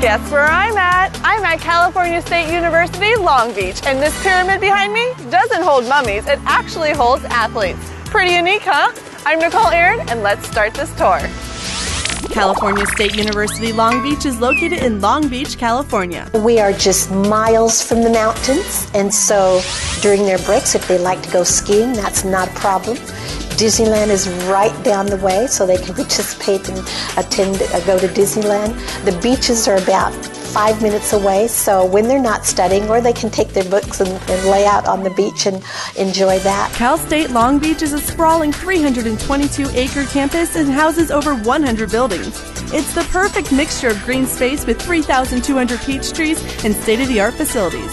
Guess where I'm at? I'm at California State University, Long Beach, and this pyramid behind me doesn't hold mummies, it actually holds athletes. Pretty unique, huh? I'm Nicole Aaron, and let's start this tour. California State University Long Beach is located in Long Beach, California. We are just miles from the mountains, and so during their breaks, if they like to go skiing, that's not a problem. Disneyland is right down the way, so they can participate and attend, go to Disneyland. The beaches are about 5 minutes away, so when they're not studying, or they can take their books and lay out on the beach and enjoy that. Cal State Long Beach is a sprawling 322-acre campus and houses over 100 buildings. It's the perfect mixture of green space with 3,200 peach trees and state-of-the-art facilities.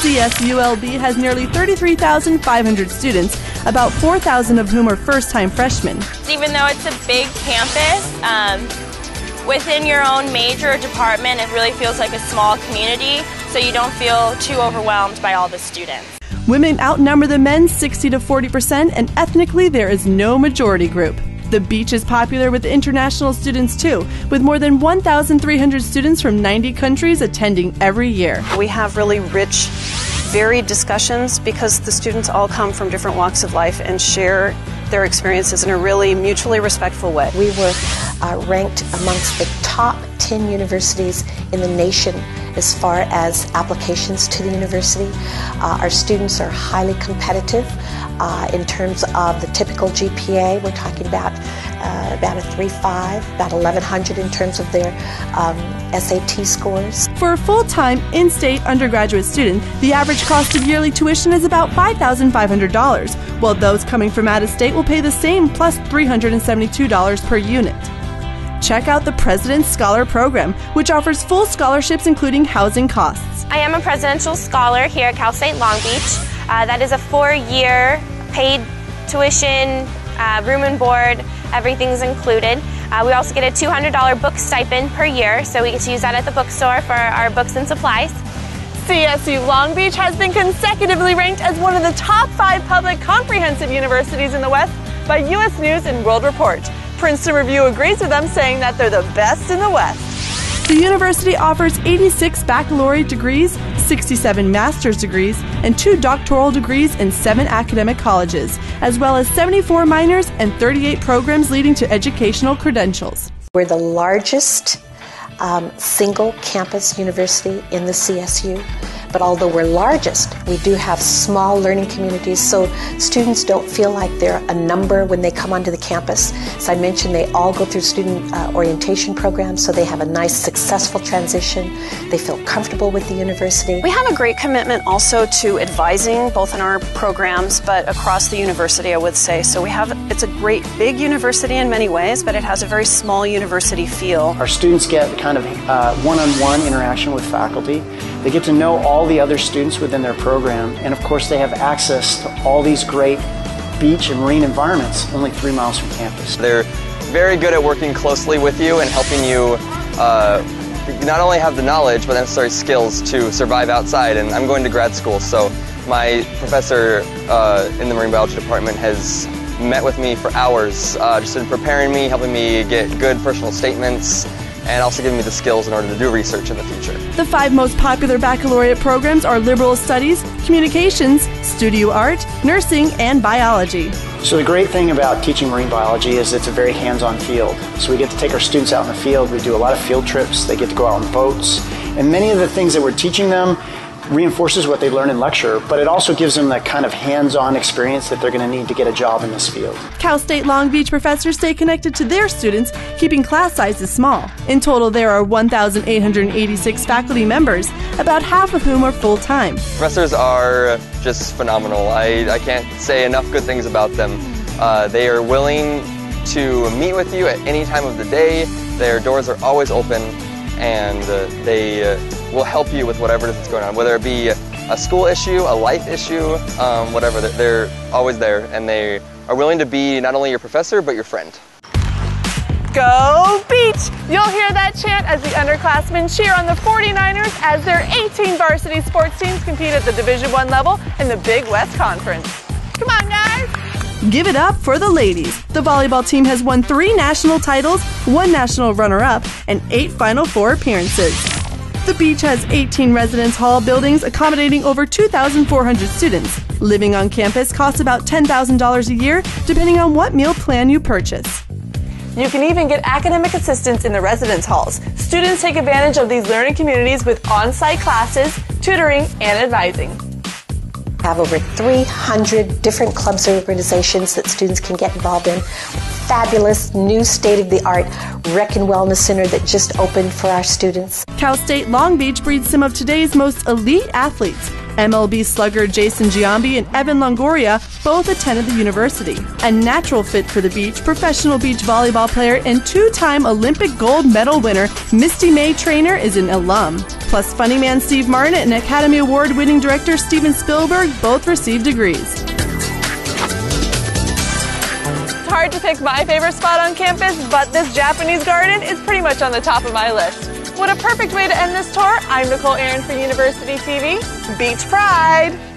CSULB has nearly 33,500 students, about 4,000 of whom are first-time freshmen. Even though it's a big campus, within your own major or department, it really feels like a small community, so you don't feel too overwhelmed by all the students. Women outnumber the men 60% to 40%, and ethnically there is no majority group. The beach is popular with international students too, with more than 1,300 students from 90 countries attending every year. We have really rich, varied discussions because the students all come from different walks of life and share their experiences in a really mutually respectful way. We were ranked amongst the top 10 universities in the nation as far as applications to the university. Our students are highly competitive in terms of the typical GPA. We're talking about a 3.5, about 1,100 in terms of their SAT scores. For a full-time, in-state undergraduate student, the average cost of yearly tuition is about $5,500, while those coming from out-of-state will pay the same plus $372 per unit. Check out the President's Scholar Program, which offers full scholarships including housing costs. I am a Presidential Scholar here at Cal State Long Beach. That is a 4-year paid tuition, room and board, everything's included. We also get a $200 book stipend per year, so we get to use that at the bookstore for our books and supplies. CSU Long Beach has been consecutively ranked as one of the top 5 public comprehensive universities in the West by U.S. News and World Report. Princeton Review agrees with them, saying that they're the best in the West. The university offers 86 baccalaureate degrees, 67 master's degrees, and 2 doctoral degrees in 7 academic colleges, as well as 74 minors and 38 programs leading to educational credentials. We're the largest single campus university in the CSU. But although we're largest, we do have small learning communities, so students don't feel like they're a number when they come onto the campus. As I mentioned, they all go through student orientation programs, so they have a nice, successful transition. They feel comfortable with the university. We have a great commitment also to advising, both in our programs, but across the university, I would say. So we have, it's a great big university in many ways, but it has a very small university feel. Our students get kind of one-on-one interaction with faculty. They get to know all the other students within their program, and of course they have access to all these great beach and marine environments only 3 miles from campus. They're very good at working closely with you and helping you not only have the knowledge but the necessary skills to survive outside. And I'm going to grad school, so my professor in the marine biology department has met with me for hours just in preparing me, helping me get good personal statements, and also giving me the skills in order to do research in the future. The 5 most popular baccalaureate programs are liberal studies, communications, studio art, nursing, and biology. So the great thing about teaching marine biology is it's a very hands-on field. So we get to take our students out in the field, we do a lot of field trips, they get to go out on boats, and many of the things that we're teaching them reinforces what they learn in lecture, but it also gives them the kind of hands-on experience that they're going to need to get a job in this field. Cal State Long Beach professors stay connected to their students, keeping class sizes small. In total, there are 1,886 faculty members, about half of whom are full-time. Professors are just phenomenal. I can't say enough good things about them. They are willing to meet with you at any time of the day. Their doors are always open, and they will help you with whatever is going on, whether it be a school issue, a life issue, whatever. They're always there, and they are willing to be not only your professor, but your friend. Go Beach! You'll hear that chant as the underclassmen cheer on the 49ers as their 18 varsity sports teams compete at the Division I level in the Big West Conference. Come on, guys! Give it up for the ladies. The volleyball team has won 3 national titles, 1 national runner-up, and 8 Final Four appearances. The beach has 18 residence hall buildings accommodating over 2,400 students. Living on campus costs about $10,000 a year, depending on what meal plan you purchase. You can even get academic assistance in the residence halls. Students take advantage of these learning communities with on-site classes, tutoring, and advising. We have over 300 different clubs and organizations that students can get involved in. Fabulous new state-of-the-art rec and wellness center that just opened for our students. Cal State Long Beach breeds some of today's most elite athletes. MLB slugger Jason Giambi and Evan Longoria both attended the university. A natural fit for the beach, professional beach volleyball player and 2-time Olympic gold medal winner Misty May-Treanor is an alum. Plus, funny man Steve Martin and Academy Award-winning director Steven Spielberg both received degrees. It's hard to pick my favorite spot on campus, but this Japanese garden is pretty much on the top of my list. What a perfect way to end this tour. I'm Nicole Aaron for University TV. Beach Pride!